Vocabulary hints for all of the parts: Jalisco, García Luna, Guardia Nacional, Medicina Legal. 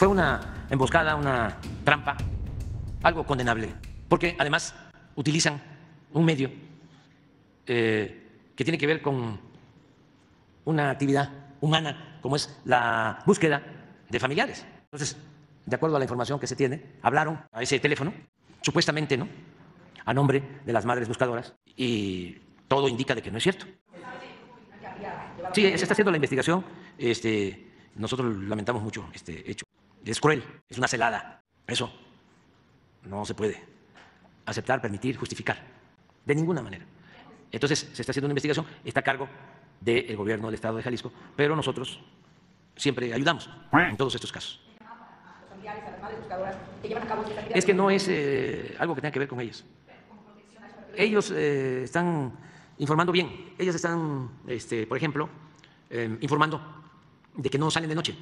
fue una emboscada, una trampa, algo condenable, porque además utilizan un medio que tiene que ver con una actividad humana, como es la búsqueda de familiares. Entonces, de acuerdo a la información que se tiene, hablaron a ese teléfono, supuestamente, ¿no?, a nombre de las madres buscadoras, y todo indica de que no es cierto. Sí, se está haciendo la investigación. Nosotros lamentamos mucho este hecho. Es cruel, es una celada. Eso no se puede aceptar, permitir, justificar de ninguna manera. Entonces, se está haciendo una investigación, está a cargo del gobierno del estado de Jalisco, pero nosotros siempre ayudamos en todos estos casos. Es que no es algo que tenga que ver con ellas. Ellos están informando bien. Ellas están, por ejemplo, informando de que no salen de noche.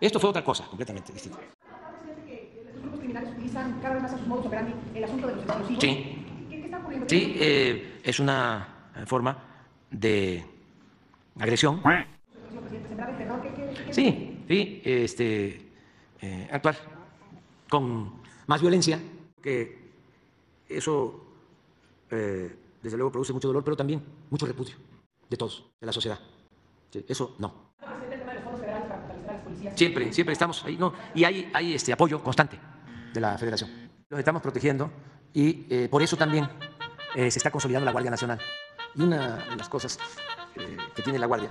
Esto fue otra cosa completamente distinta. ¿Los grupos criminales utilizan cada vez más a sus modos operandi el asunto de los explosivos? Sí. ¿Qué está ocurriendo? Sí, es una forma de agresión. Sí, sí, actuar con más violencia, que eso desde luego produce mucho dolor, pero también mucho repudio de todos, de la sociedad. Sí, eso no. Siempre estamos ahí, no, y hay apoyo constante de la Federación. Los estamos protegiendo y por eso también se está consolidando la Guardia Nacional. Y una de las cosas que tiene la Guardia,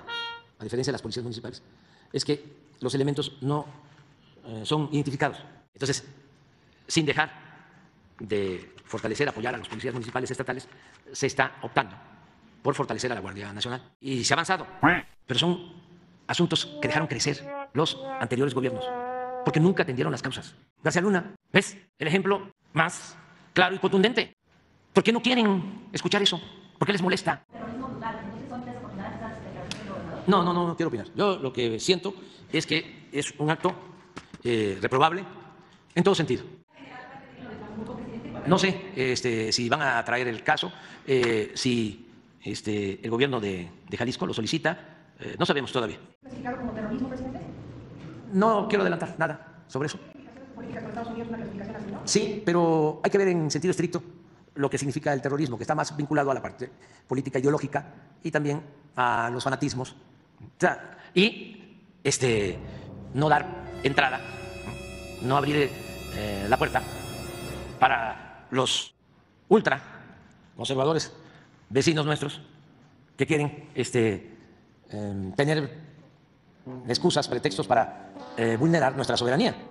a diferencia de las policías municipales, es que los elementos no son identificados. Entonces, sin dejar de fortalecer, apoyar a los policías municipales estatales, se está optando por fortalecer a la Guardia Nacional. Y se ha avanzado, pero son asuntos que dejaron crecer los anteriores gobiernos, porque nunca atendieron las causas. García Luna, ¿ves? El ejemplo más claro y contundente. ¿Por qué no quieren escuchar eso? ¿Por qué les molesta? No quiero opinar. Yo lo que siento es que es un acto reprobable en todo sentido. No sé si van a traer el caso, si el gobierno de Jalisco lo solicita, no sabemos todavía. ¿Clasificado como terrorismo, presidente? No quiero adelantar nada sobre eso. Sí, pero hay que ver en sentido estricto lo que significa el terrorismo, que está más vinculado a la parte política ideológica y también a los fanatismos. Y no dar entrada, no abrir la puerta para los ultra conservadores vecinos nuestros que quieren tener excusas, pretextos para vulnerar nuestra soberanía.